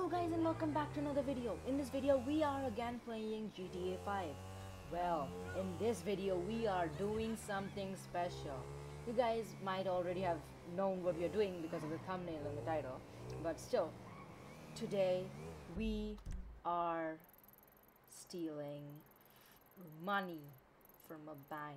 Hello guys and welcome back to another video. In this video we are again playing GTA 5. Well, in this video we are doing something special. You guys might already have known what we are doing because of the thumbnail and the title, but still, today we are stealing money from a bank.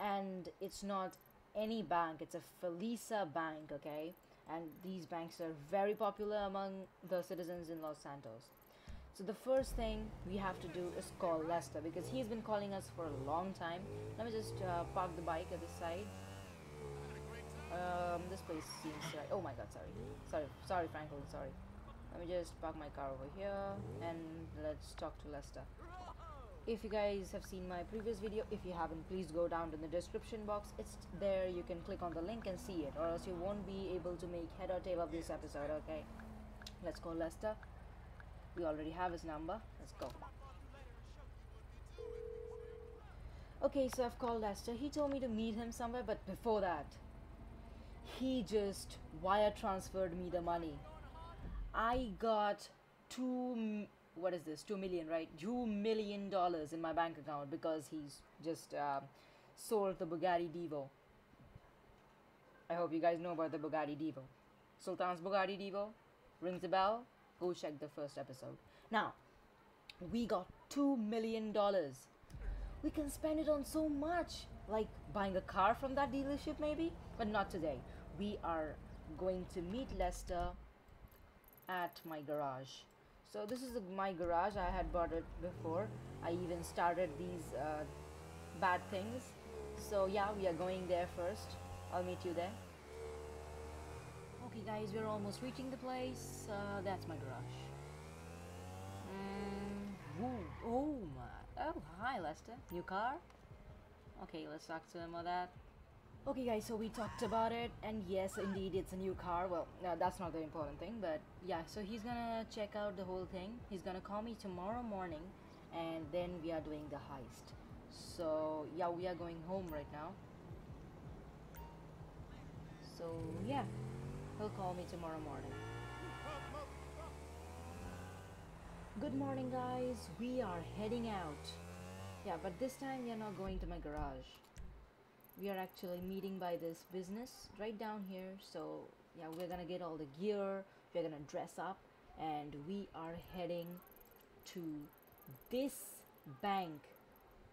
And it's not any bank, it's a Felisa bank, okay? And these banks are very popular among the citizens in Los Santos. So the first thing we have to do is call Lester because he's been calling us for a long time. Let me just park the bike at the side. This place seems right. Oh my god, sorry Franklin, sorry. Let me just park my car over here and let's talk to Lester. If you guys have seen my previous video, if you haven't, please go down to the description box. It's there, you can click on the link and see it, or else you won't be able to make head or tail of this episode, okay? Let's call Lester. We already have his number. Let's go. Okay, so I've called Lester. He told me to meet him somewhere, but before that, he just wire transferred me the money. I got what is this, $2 million, right? $2 million in my bank account because he's just sold the Bugatti Divo. I hope you guys know about the Bugatti Divo. Sultan's Bugatti Divo rings a bell. Go check the first episode. Now we got $2 million. We can spend it on so much, like buying a car from that dealership maybe, but not today. We are going to meet Lester at my garage. So this is my garage. I had bought it before. I even started these bad things. So yeah, we are going there first. I'll meet you there. Okay guys, we're almost reaching the place. That's my garage. Oh hi Lester. New car? Okay, let's talk to him about that. Okay guys, so we talked about it, and yes indeed it's a new car. Well, no, that's not the important thing, but yeah, so he's gonna check out the whole thing. He's gonna call me tomorrow morning and then we are doing the heist. So yeah, we are going home right now. So yeah, he'll call me tomorrow morning. Good morning guys, we are heading out. Yeah, but this time we are not going to my garage. We are actually meeting by this business right down here. So yeah, we're gonna get all the gear, we're gonna dress up, and we are heading to this bank.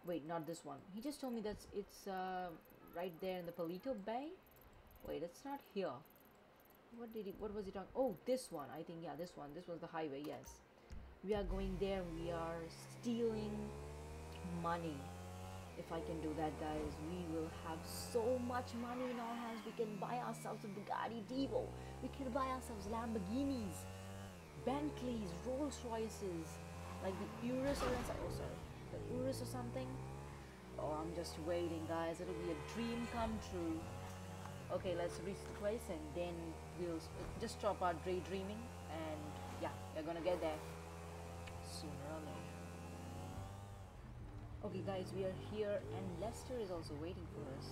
Wait, not this one. He just told me that it's right there in the Paleto Bay. Wait, it's not here. What was he talking? Oh, this one, I think. Yeah, this one. This was the highway. Yes, we are going there. We are stealing money. If I can do that guys, we will have so much money in our hands. We can buy ourselves a Bugatti Divo. We can buy ourselves Lamborghinis, Bentleys, Rolls Royces, like the Urus or something. Oh sorry, the Urus or something. Oh, I'm just waiting guys, it'll be a dream come true. Okay, let's reach the place and then we'll just stop our daydreaming, and yeah, we're gonna get there sooner or later. Okay guys, we are here and Lester is also waiting for us.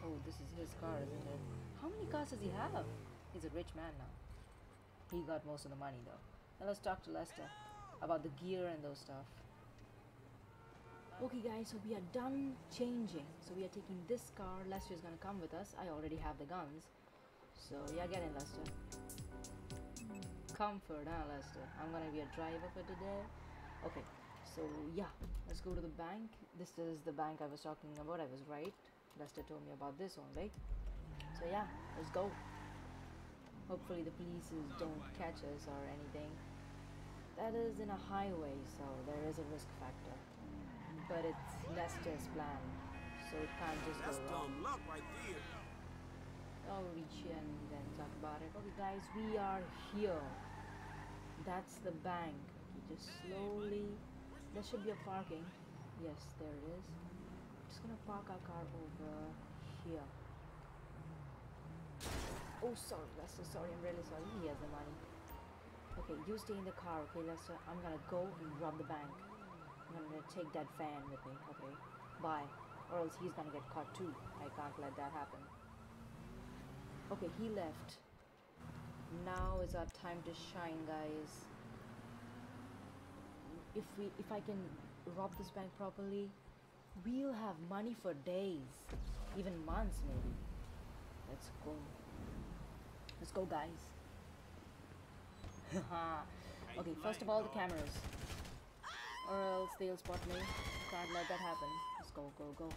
Oh, this is his car, isn't it? How many cars does he have? He's a rich man now. He got most of the money though. Now let's talk to Lester about the gear and those stuff. Okay guys, so we are done changing. So we are taking this car. Lester is gonna come with us. I already have the guns. So yeah, get in Lester. Comfort, huh Lester? I'm gonna be a driver for today. Okay. So yeah, let's go to the bank. This is the bank I was talking about. I was right. Lester told me about this only. So yeah, let's go. Hopefully the police don't catch us or anything. That is in a highway, so there is a risk factor. But it's Lester's plan, so it can't just go wrong. I'll reach here and then talk about it. Okay guys, we are here. That's the bank. Okay, just slowly. There should be a parking. Yes, there it is. I'm just gonna park our car over here. Oh, sorry, Lester. Sorry, I'm really sorry. He has the money. Okay, you stay in the car, okay, Lester? I'm gonna go and rob the bank. I'm gonna take that van with me, okay? Bye. Or else he's gonna get caught too. I can't let that happen. Okay, he left. Now is our time to shine, guys. If I can rob this bank properly, we'll have money for days, even months maybe. Let's go. Let's go, guys. Okay, first of all, the cameras. Or else they'll spot me. Can't let that happen. Let's go, go, go.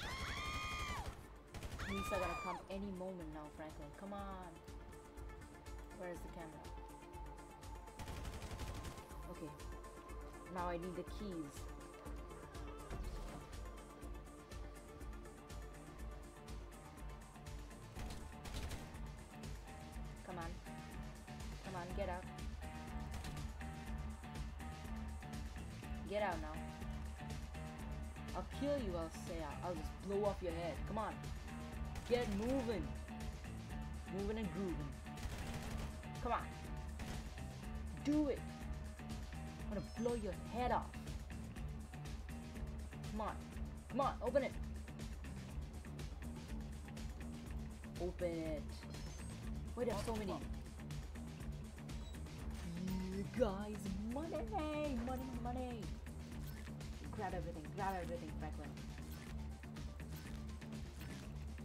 Lisa gonna come any moment now, Franklin. Come on. Where is the camera? Okay. Now I need the keys. Come on. Come on, get out. Get out now. I'll kill you, I'll say. I'll just blow off your head. Come on. Get moving. Moving and grooving. Come on. Do it. I'm gonna blow your head off. Come on. Come on, open it. Open it. Wait, there's so many. You guys, money, money, money. Grab everything, Franklin.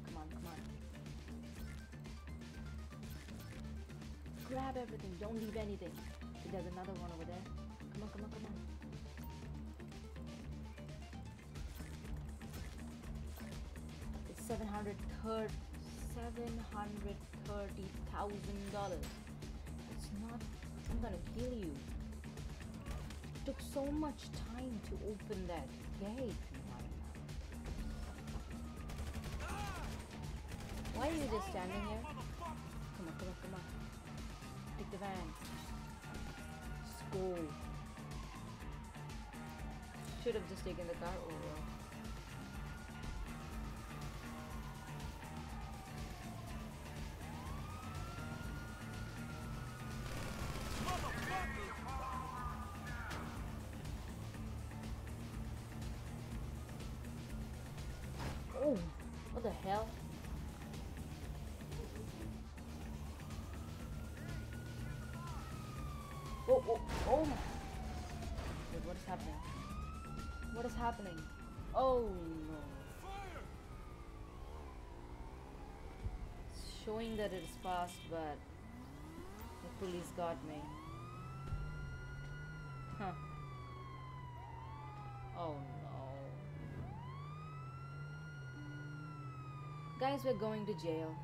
Come on, come on. Grab everything, don't leave anything. There's another one over there. Come on, come on, come on. It's $730,000. It's not. I'm gonna kill you. It took so much time to open that gate. Why are you just standing here? Come on, come on, come on. Take the van. Go. Should have just taken the car over. Oh, what the hell? Oh, oh, oh my. Wait, what is happening? What is happening? Oh no. Fire! It's showing that it is fast, but the police got me. Huh. Oh no. Guys, we're going to jail.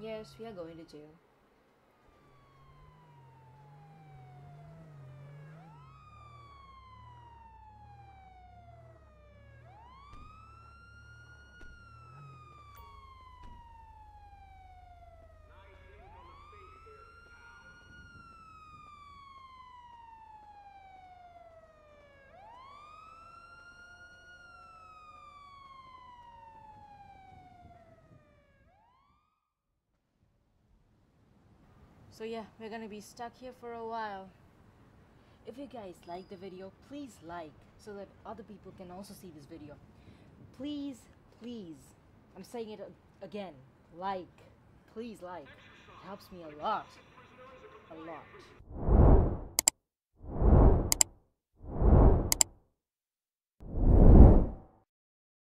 Yes, we are going to jail. So yeah, we're gonna be stuck here for a while. If you guys like the video, please like, so that other people can also see this video. Please, please, I'm saying it again, like, please like. It helps me a lot. A lot.